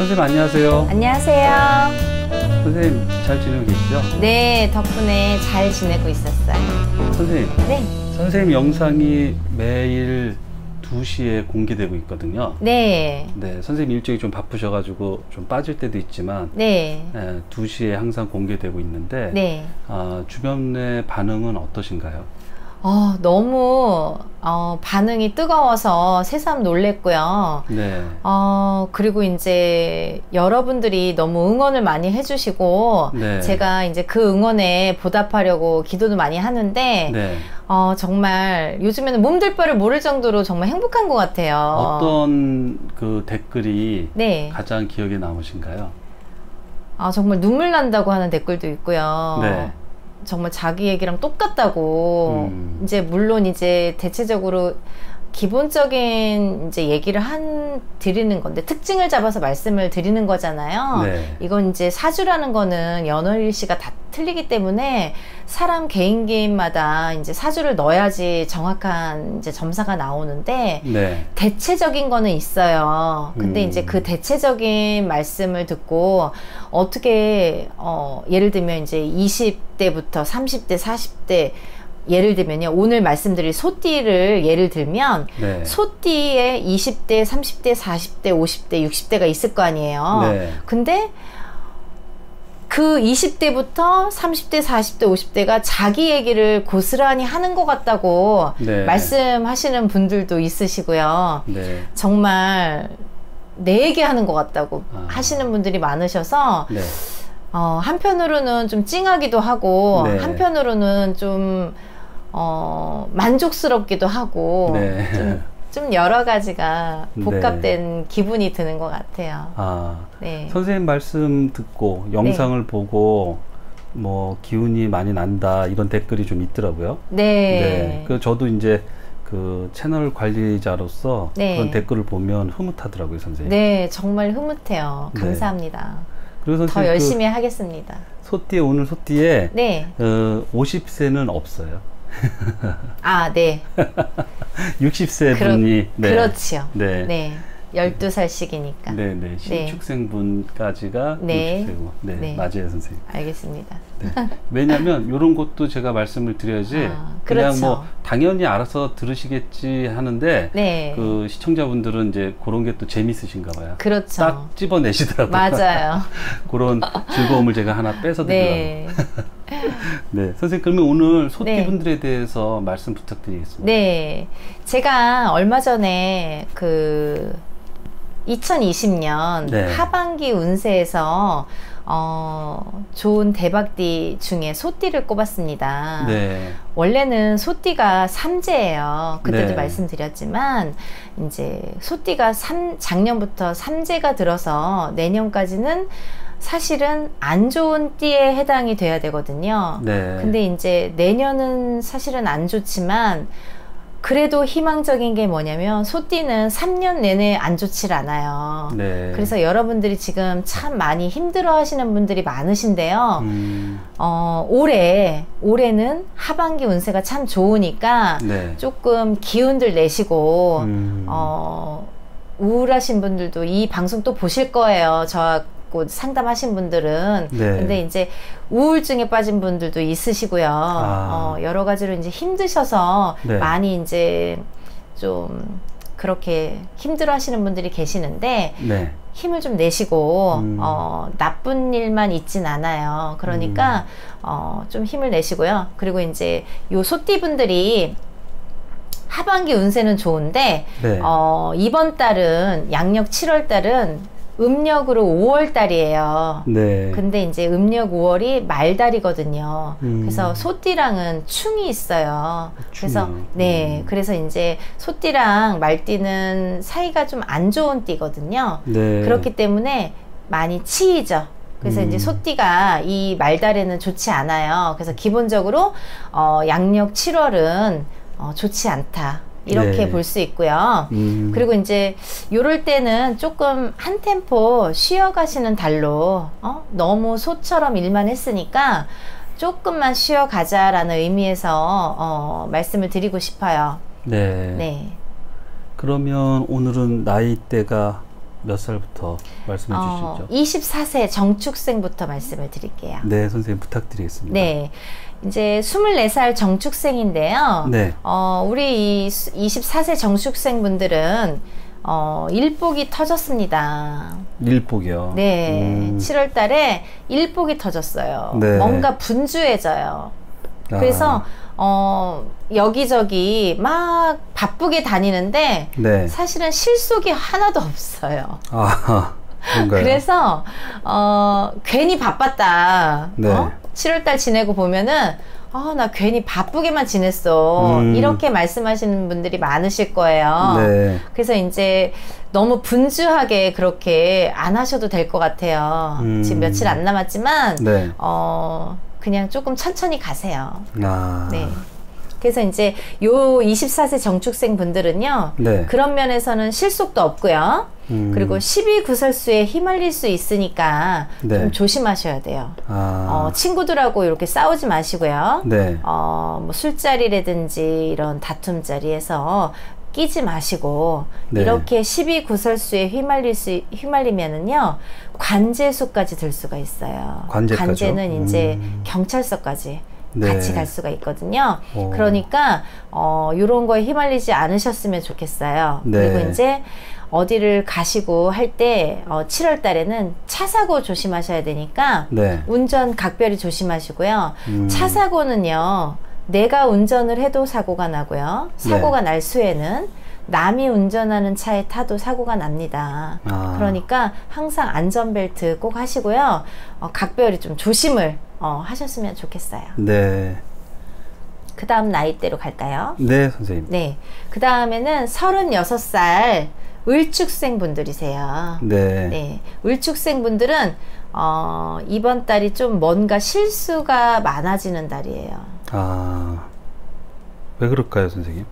선생님 안녕하세요. 안녕하세요. 선생님 잘 지내고 계시죠? 네, 덕분에 잘 지내고 있었어요. 선생님. 네. 선생님 영상이 매일 2시에 공개되고 있거든요. 네. 네, 선생님 일정이 좀 바쁘셔가지고 좀 빠질 때도 있지만 네. 네 2시에 항상 공개되고 있는데 네. 주변의 반응은 어떠신가요? 너무 반응이 뜨거워서 새삼 놀랬고요. 네. 그리고 이제 여러분들이 너무 응원을 많이 해주시고 네. 제가 이제 그 응원에 보답하려고 기도도 많이 하는데 네. 정말 요즘에는 몸둘 바를 모를 정도로 정말 행복한 것 같아요. 어떤 그 댓글이 네. 가장 기억에 남으신가요? 정말 눈물 난다고 하는 댓글도 있고요. 네. 정말 자기 얘기랑 똑같다고 이제 물론 이제 대체적으로 기본적인 이제 얘기를 드리는 건데 특징을 잡아서 말씀을 드리는 거잖아요. 네. 이건 이제 사주라는 거는 연월일시가 다 틀리기 때문에 사람 개인마다 이제 사주를 넣어야지 정확한 이제 점사가 나오는데 네. 대체적인 거는 있어요. 근데 이제 그 대체적인 말씀을 듣고 어떻게 예를 들면 이제 20대부터 30대, 40대 예를 들면요, 오늘 말씀드릴 소띠를 예를 들면 네. 소띠에 20대, 30대, 40대, 50대, 60대가 있을 거 아니에요. 네. 근데 그 20대부터 30대, 40대, 50대가 자기 얘기를 고스란히 하는 것 같다고 네. 말씀하시는 분들도 있으시고요. 네. 정말 내 얘기하는 것 같다고 하시는 분들이 많으셔서 네. 한편으로는 좀 찡하기도 하고 네. 한편으로는 좀 만족스럽기도 하고 네. 좀 여러 가지가 복합된 네. 기분이 드는 것 같아요. 네. 선생님 말씀 듣고 영상을 네. 보고 뭐 기운이 많이 난다 이런 댓글이 좀 있더라고요. 네. 네. 그 저도 이제 그 채널 관리자로서 네. 그런 댓글을 보면 흐뭇하더라고요, 선생님. 네, 정말 흐뭇해요. 감사합니다. 네. 그리고 더 열심히 하겠습니다. 소띠에 오늘 소띠에 네. 50세는 없어요. 네. 60세 분이 네. 그렇지요. 네. 네. 12살씩이니까. 네, 네. 신축생분까지가 네. 60세고. 네. 네. 맞아요, 선생님. 알겠습니다. 네. 왜냐면 이런 것도 제가 말씀을 드려야지 그냥 그렇죠. 뭐 당연히 알아서 들으시겠지 하는데 네. 그 시청자분들은 이제 그런 게 또 재밌으신가 봐요. 그렇죠. 딱 집어내시더라고요. 맞아요. 그런 즐거움을 제가 하나 뺏어 드리려고. 네, 선생님 그러면 오늘 소띠분들에 네. 대해서 말씀 부탁드리겠습니다. 네, 제가 얼마 전에 그 2020년 네. 하반기 운세에서 좋은 대박띠 중에 소띠를 꼽았습니다. 네. 원래는 소띠가 삼재예요. 그때도 네. 말씀드렸지만 이제 소띠가 작년부터 삼재가 들어서 내년까지는 사실은 안 좋은 띠에 해당이 돼야 되거든요. 네. 근데 이제 내년은 사실은 안 좋지만 그래도 희망적인 게 뭐냐면 소띠는 3년 내내 안 좋질 않아요. 네. 그래서 여러분들이 지금 참 많이 힘들어 하시는 분들이 많으신데요. 올해는 하반기 운세가 참 좋으니까 네. 조금 기운들 내시고 우울하신 분들도 이 방송 또 보실 거예요. 상담하신 분들은 네. 근데 이제 우울증에 빠진 분들도 있으시고요. 여러 가지로 이제 힘드셔서 네. 많이 이제 좀 그렇게 힘들어 하시는 분들이 계시는데 네. 힘을 좀 내시고 나쁜 일만 있진 않아요. 그러니까 좀 힘을 내시고요. 그리고 이제 요 소띠 분들이 하반기 운세는 좋은데 네. 이번 달은 양력 7월 달은 음력으로 5월 달이에요. 네. 근데 이제 음력 5월이 말달이거든요. 그래서 소띠랑은 충이 있어요. 그래서 네. 그래서 이제 소띠랑 말띠는 사이가 좀 안 좋은 띠거든요. 네. 그렇기 때문에 많이 치이죠. 그래서 이제 소띠가 이 말달에는 좋지 않아요. 그래서 기본적으로 양력 7월은 좋지 않다. 이렇게 네. 볼 수 있고요. 그리고 이제 요럴 때는 조금 한 템포 쉬어가시는 달로 너무 소처럼 일만 했으니까 조금만 쉬어가자 라는 의미에서 말씀을 드리고 싶어요. 네. 네. 그러면 오늘은 나이대가 몇 살부터 말씀해 주시죠? 24세 정축생부터 말씀을 드릴게요. 네, 선생님 부탁드리겠습니다. 네, 이제 24살 정축생인데요. 네. 우리 이 24세 정축생 분들은 일복이 터졌습니다. 일복이요? 네. 7월 달에 일복이 터졌어요. 네. 뭔가 분주해져요. 아. 그래서 여기저기 막 바쁘게 다니는데 네. 사실은 실속이 하나도 없어요. 아, 그런가요? 그래서 괜히 바빴다. 네. 7월 달 지내고 보면은 나 괜히 바쁘게만 지냈어. 이렇게 말씀하시는 분들이 많으실 거예요. 네. 그래서 이제 너무 분주하게 그렇게 안 하셔도 될 것 같아요. 지금 며칠 안 남았지만 네. 그냥 조금 천천히 가세요. 아. 네. 그래서 이제 요 24세 정축생 분들은요. 네. 그런 면에서는 실속도 없고요. 그리고 12구설수에 휘말릴 수 있으니까 네. 좀 조심하셔야 돼요. 아. 친구들하고 이렇게 싸우지 마시고요. 네. 뭐 술자리라든지 이런 다툼 자리에서 끼지 마시고 네. 이렇게 12구설수에 휘말리면은요 관제수까지 들 수가 있어요. 관제는 이제 경찰서까지 네. 같이 갈 수가 있거든요. 오. 그러니까 이런 거에 휘말리지 않으셨으면 좋겠어요. 네. 그리고 이제 어디를 가시고 할 때 7월 달에는 차 사고 조심하셔야 되니까 네. 운전 각별히 조심하시고요. 차 사고는요 내가 운전을 해도 사고가 나고요. 사고가 네. 날 수에는 남이 운전하는 차에 타도 사고가 납니다. 아. 그러니까 항상 안전벨트 꼭 하시고요. 각별히 좀 조심을 하셨으면 좋겠어요. 네. 그 다음 나이대로 갈까요? 네, 선생님. 네. 그 다음에는 36살 을축생 분들이세요. 네. 네. 을축생 분들은 이번 달이 좀 뭔가 실수가 많아지는 달이에요. 아, 왜 그럴까요, 선생님?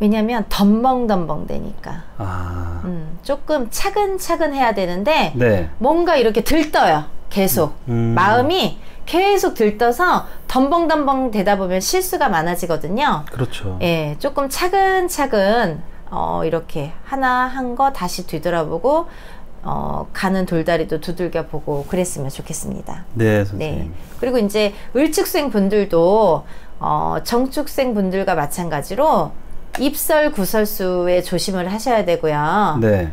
왜냐면 덤벙덤벙 되니까. 아. 조금 차근차근 해야 되는데 네. 뭔가 이렇게 들떠요. 계속 마음이 계속 들떠서 덤벙덤벙 되다 보면 실수가 많아지거든요. 그렇죠. 예, 조금 차근차근 이렇게 하나 한 거 다시 뒤돌아보고 가는 돌다리도 두들겨 보고 그랬으면 좋겠습니다. 네, 선생님. 네. 그리고 이제 을축생 분들도 정축생 분들과 마찬가지로 입설 구설수에 조심을 하셔야 되고요. 네.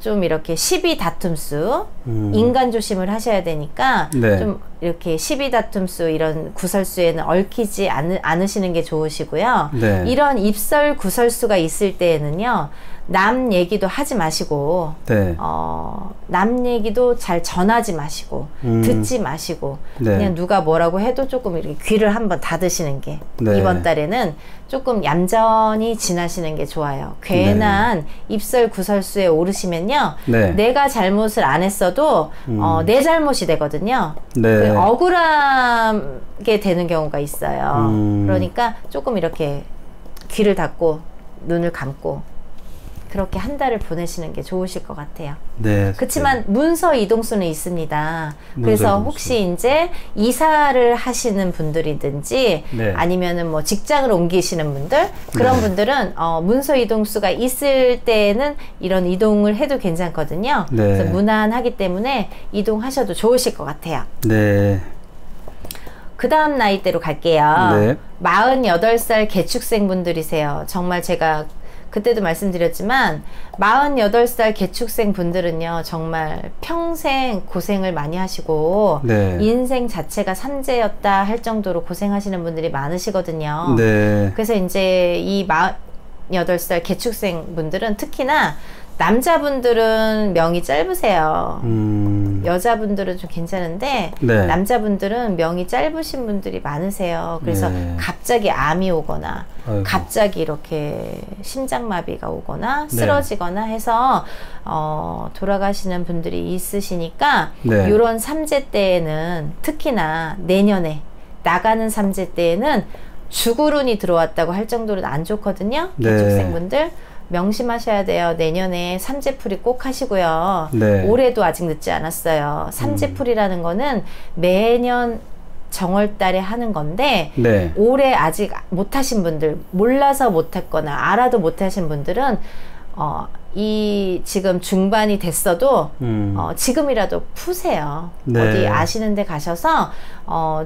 좀 이렇게 시비 다툼수, 인간 조심을 하셔야 되니까 네. 좀 이렇게 시비 다툼수 이런 구설수에는 얽히지 않으시는 게 좋으시고요. 네. 이런 입설 구설수가 있을 때에는요. 남 얘기도 하지 마시고 네. 남 얘기도 잘 전하지 마시고 듣지 마시고 네. 그냥 누가 뭐라고 해도 조금 이렇게 귀를 한번 닫으시는 게 네. 이번 달에는 조금 얌전히 지나시는 게 좋아요. 괜한 네. 입설 구설수에 오르시면요 네. 내가 잘못을 안 했어도 내 잘못이 되거든요. 네. 억울하게 되는 경우가 있어요. 그러니까 조금 이렇게 귀를 닫고 눈을 감고 그렇게 한 달을 보내시는 게 좋으실 것 같아요. 네. 그렇지만 문서 이동수는 있습니다. 그래서 혹시 이제 이사를 하시는 분들이든지 네. 아니면은 뭐 직장을 옮기시는 분들 그런 네. 분들은 문서 이동수가 있을 때에는 이런 이동을 해도 괜찮거든요. 네. 그래서 무난하기 때문에 이동하셔도 좋으실 것 같아요. 네. 그 다음 나이대로 갈게요. 네. 48살 개축생 분들이세요. 정말 제가 그때도 말씀드렸지만 48살 개축생 분들은요 정말 평생 고생을 많이 하시고 네. 인생 자체가 산재였다 할 정도로 고생하시는 분들이 많으시거든요. 네. 그래서 이제 이 48살 개축생 분들은 특히나 남자분들은 명이 짧으세요. 여자분들은 좀 괜찮은데 네. 남자분들은 명이 짧으신 분들이 많으세요. 그래서 네. 갑자기 암이 오거나 아이고. 갑자기 이렇게 심장마비가 오거나 네. 쓰러지거나 해서 돌아가시는 분들이 있으시니까 네. 이런 삼재 때에는 특히나 내년에 나가는 삼재 때에는 주구운이 들어왔다고 할 정도로는 안 좋거든요. 네. 개축생분들 명심하셔야 돼요. 내년에 삼재풀이 꼭 하시고요. 네. 올해도 아직 늦지 않았어요. 삼재풀이라는 거는 매년 정월달에 하는 건데 네. 올해 아직 못하신 분들 몰라서 못했거나 알아도 못하신 분들은 이 지금 중반이 됐어도 지금이라도 푸세요. 네. 어디 아시는 데 가셔서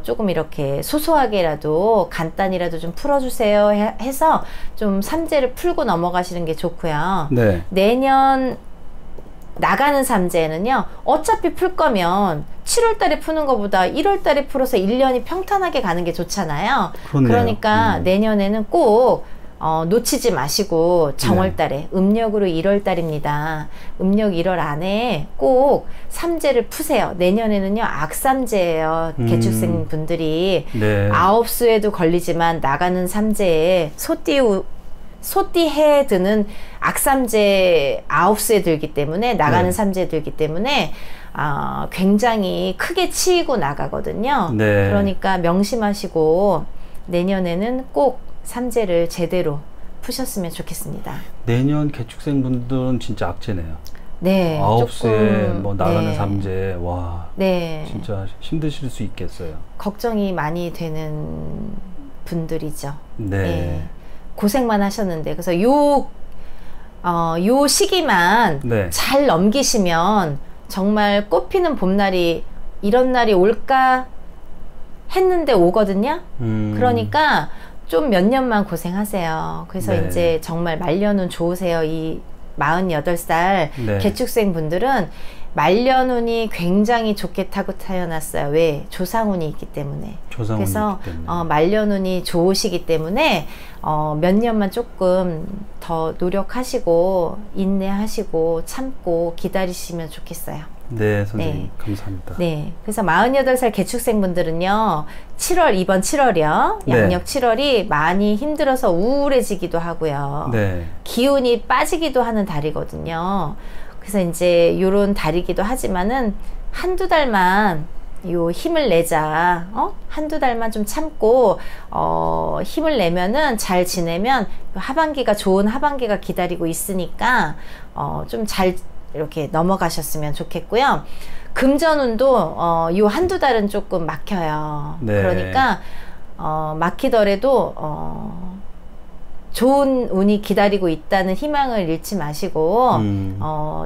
조금 이렇게 소소하게라도 간단히라도 좀 풀어주세요 해서 좀 삼재를 풀고 넘어가시는 게 좋고요. 네. 내년 나가는 삼재는요, 어차피 풀 거면 7월달에 푸는 것보다 1월달에 풀어서 1년이 평탄하게 가는 게 좋잖아요. 그렇네요. 그러니까 내년에는 꼭 놓치지 마시고 정월달에, 네. 음력으로 1월달입니다. 음력 1월 안에 꼭 삼재를 푸세요. 내년에는요 악삼재예요. 개축생 분들이, 네. 9수에도 걸리지만 나가는 삼재에 소띠해에 드는 악삼재 9수에 들기 때문에, 나가는, 네. 삼재에 들기 때문에 굉장히 크게 치이고 나가거든요. 네. 그러니까 명심하시고 내년에는 꼭 삼재를 제대로 푸셨으면 좋겠습니다. 내년 개축생분들은 진짜 악재네요. 네. 9수에 뭐 나가는, 네. 삼재, 와, 네. 진짜 힘드실 수 있겠어요. 걱정이 많이 되는 분들이죠. 네. 네. 고생만 하셨는데, 그래서 요 시기만, 네. 잘 넘기시면 정말 꽃피는 봄날이, 이런 날이 올까 했는데 오거든요. 그러니까 좀 몇 년만 고생하세요. 그래서, 네. 이제 정말 말년운 좋으세요. 이 48살, 네. 개축생 분들은 말년운이 굉장히 좋게 타고 태어났어요. 왜? 조상운이 있기 때문에. 그래서 말년운이 좋으시기 때문에 몇 년만 조금 더 노력하시고 인내하시고 참고 기다리시면 좋겠어요. 네, 선생님. 네. 감사합니다. 네. 그래서 48살 개축생분들은요 7월, 이번 7월이요, 네. 양력 7월이 많이 힘들어서 우울해지기도 하고요, 네. 기운이 빠지기도 하는 달이거든요. 그래서 이제 요런 달이기도 하지만은 한두 달만 요 힘을 내자, 한두 달만 좀 참고 힘을 내면은, 잘 지내면 하반기가, 좋은 하반기가 기다리고 있으니까 좀 잘 이렇게 넘어가셨으면 좋겠고요. 금전운도 요 한두 달은 조금 막혀요. 네. 그러니까 막히더라도 좋은 운이 기다리고 있다는 희망을 잃지 마시고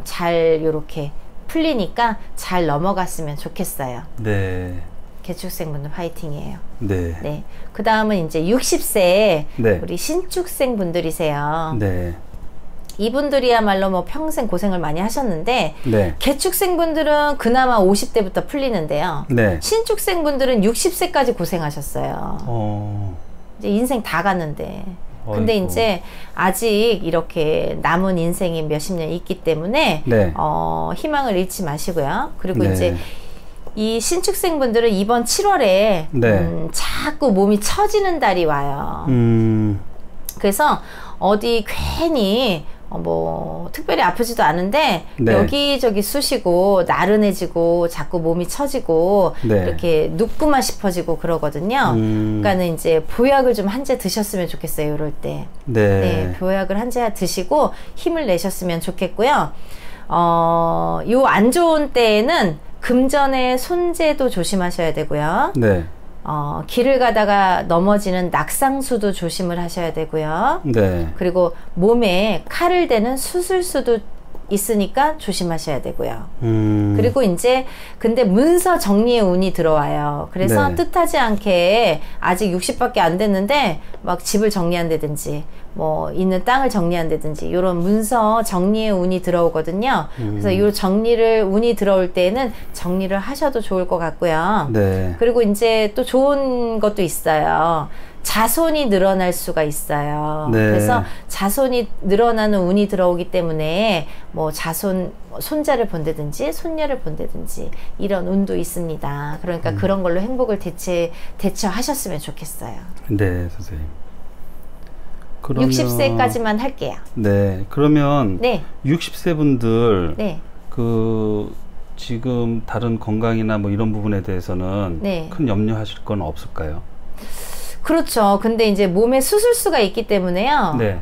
잘 요렇게 풀리니까 잘 넘어갔으면 좋겠어요. 네. 개축생분들 화이팅이에요. 네. 네. 그 다음은 이제 60세, 네. 우리 신축생분들이세요. 네. 이분들이야말로 뭐 평생 고생을 많이 하셨는데, 네. 개축생분들은 그나마 50대부터 풀리는데요. 네. 신축생분들은 60세까지 고생하셨어요. 이제 인생 다 갔는데. 근데 어이구. 이제 아직 이렇게 남은 인생이 몇십 년 있기 때문에, 네. 희망을 잃지 마시고요. 그리고, 네. 이제 이 신축생분들은 이번 7월에, 네. 자꾸 몸이 처지는 달이 와요. 그래서 어디 괜히 뭐 특별히 아프지도 않은데, 네. 여기저기 쑤시고 나른해지고 자꾸 몸이 처지고, 네. 이렇게 눕고만 싶어지고 그러거든요. 그러니까는 이제 보약을 좀 한 재 드셨으면 좋겠어요. 이럴 때. 네. 네, 보약을 한 재 드시고 힘을 내셨으면 좋겠고요. 요 안 좋은 때에는 금전의 손재도 조심하셔야 되고요. 네. 길을 가다가 넘어지는 낙상수도 조심을 하셔야 되고요. 네. 그리고 몸에 칼을 대는 수술수도 있으니까 조심하셔야 되고요. 그리고 이제 근데 문서 정리의 운이 들어와요. 그래서, 네. 뜻하지 않게 아직 60밖에 안 됐는데 막 집을 정리한다든지 뭐 있는 땅을 정리한다든지 이런 문서 정리의 운이 들어오거든요. 그래서 이 정리를, 운이 들어올 때에는 정리를 하셔도 좋을 것 같고요. 네. 그리고 이제 또 좋은 것도 있어요. 자손이 늘어날 수가 있어요. 네. 그래서 자손이 늘어나는 운이 들어오기 때문에 뭐 손자를 본다든지 손녀를 본다든지 이런 운도 있습니다. 그러니까 그런 걸로 행복을 대처하셨으면 좋겠어요. 네, 선생님. 그러면 60세까지만 할게요. 네. 그러면, 네. 60세 분들, 네. 지금 다른 건강이나 뭐 이런 부분에 대해서는, 네. 큰 염려하실 건 없을까요? 그렇죠. 근데 이제 몸에 수술수가 있기 때문에요. 네.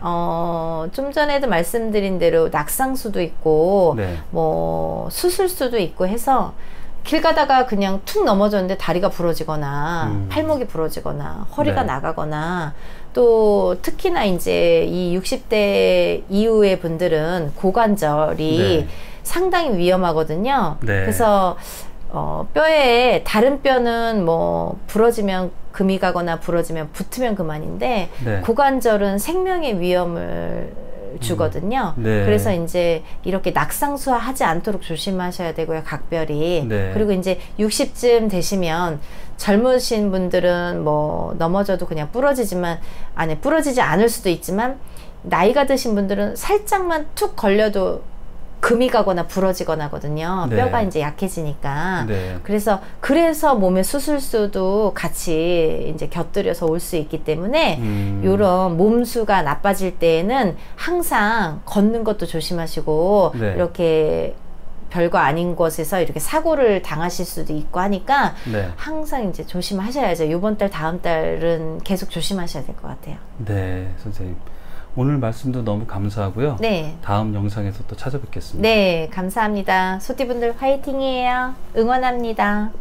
좀 전에도 말씀드린 대로 낙상수도 있고, 네. 뭐 수술수도 있고 해서 길 가다가 그냥 툭 넘어졌는데 다리가 부러지거나 팔목이 부러지거나 허리가 나가거나, 또 특히나 이제 이 60대 이후의 분들은 고관절이 상당히 위험하거든요. 그래서 뼈에 다른 뼈는 뭐 부러지면 금이 가거나 부러지면 붙으면 그만인데 고관절은 생명의 위험을 주거든요. 그래서 이제 이렇게 낙상수화하지 않도록 조심하셔야 되고요, 각별히. 그리고 이제 60쯤 되시면 젊으신 분들은 뭐 넘어져도 그냥 부러지지만, 아니 부러지지 않을 수도 있지만, 나이가 드신 분들은 살짝만 툭 걸려도 금이 가거나 부러지거나 하거든요. 뼈가 이제 약해지니까. 그래서 몸의 수술수도 같이 이제 곁들여서 올 수 있기 때문에 요런 몸수가 나빠질 때에는 항상 걷는 것도 조심하시고 이렇게 별거 아닌 곳에서 이렇게 사고를 당하실 수도 있고 하니까 항상 이제 조심하셔야죠. 요번 달, 다음 달은 계속 조심하셔야 될 것 같아요. 네, 선생님. 오늘 말씀도 너무 감사하고요. 다음 영상에서 또 찾아뵙겠습니다. 감사합니다. 소띠분들 화이팅이에요. 응원합니다.